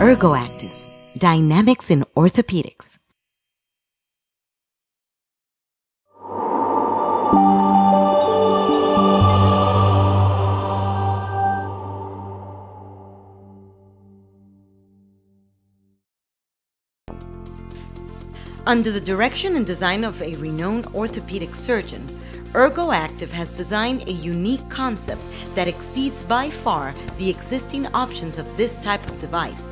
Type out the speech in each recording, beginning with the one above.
ErgoActives, Dynamics in Orthopedics. Under the direction and design of a renowned orthopedic surgeon, ErgoActive has designed a unique concept that exceeds by far the existing options of this type of device.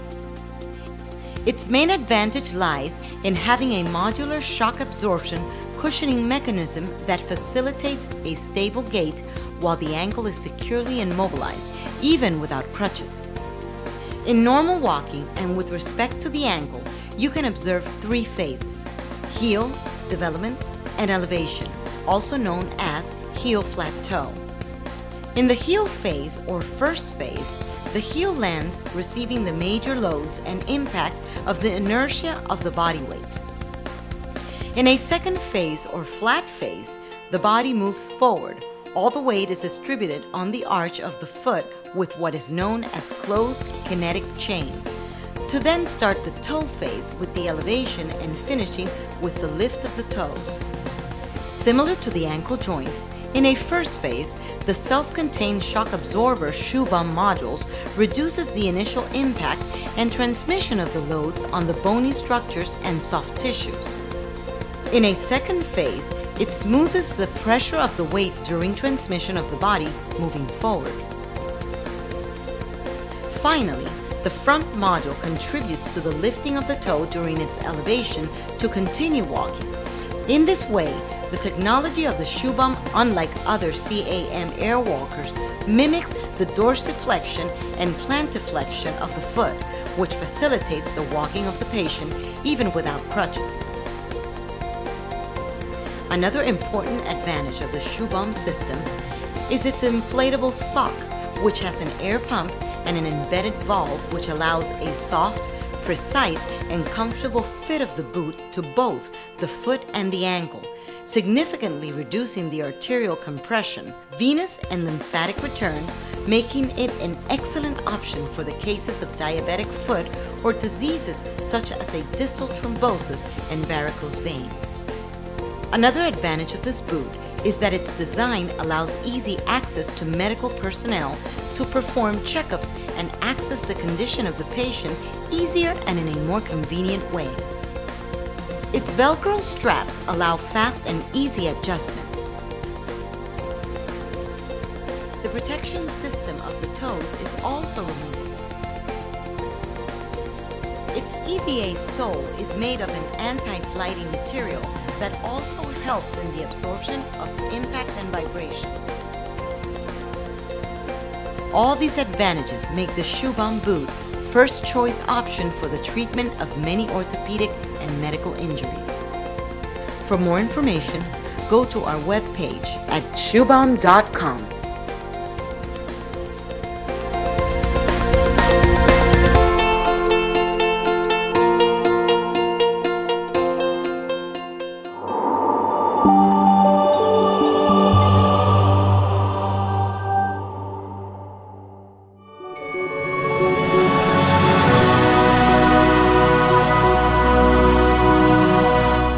Its main advantage lies in having a modular shock absorption cushioning mechanism that facilitates a stable gait while the ankle is securely immobilized, even without crutches. In normal walking and with respect to the ankle, you can observe three phases: heel, development, and elevation, also known as heel flat toe. In the heel phase or first phase, the heel lands receiving the major loads and impact of the inertia of the body weight. In a second phase or flat phase, the body moves forward. All the weight is distributed on the arch of the foot with what is known as closed kinetic chain, to then start the toe phase with the elevation and finishing with the lift of the toes. Similar to the ankle joint, in a first phase, the self-contained shock absorber Shoebaum modules reduces the initial impact and transmission of the loads on the bony structures and soft tissues. In a second phase, it smooths the pressure of the weight during transmission of the body moving forward. Finally, the front module contributes to the lifting of the toe during its elevation to continue walking. In this way, the technology of the Shoebaum, unlike other CAM air walkers, mimics the dorsiflexion and plantiflexion of the foot, which facilitates the walking of the patient even without crutches. Another important advantage of the Shoebaum system is its inflatable sock, which has an air pump and an embedded valve which allows a soft, precise, and comfortable fit of the boot to both the foot and the ankle, significantly reducing the arterial compression, venous and lymphatic return, making it an excellent option for the cases of diabetic foot or diseases such as a distal thrombosis and varicose veins. Another advantage of this boot is that its design allows easy access to medical personnel to perform checkups and access the condition of the patient easier and in a more convenient way. Its Velcro straps allow fast and easy adjustment. The protection system of the toes is also removable. Its EVA sole is made of an anti-sliding material that also helps in the absorption of impact and vibration. All these advantages make the Shoebaum boot first choice option for the treatment of many orthopedic and medical injuries. For more information, go to our webpage at shoebaum.com.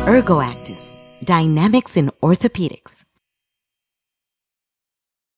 ErgoActives, Dynamics in Orthopedics.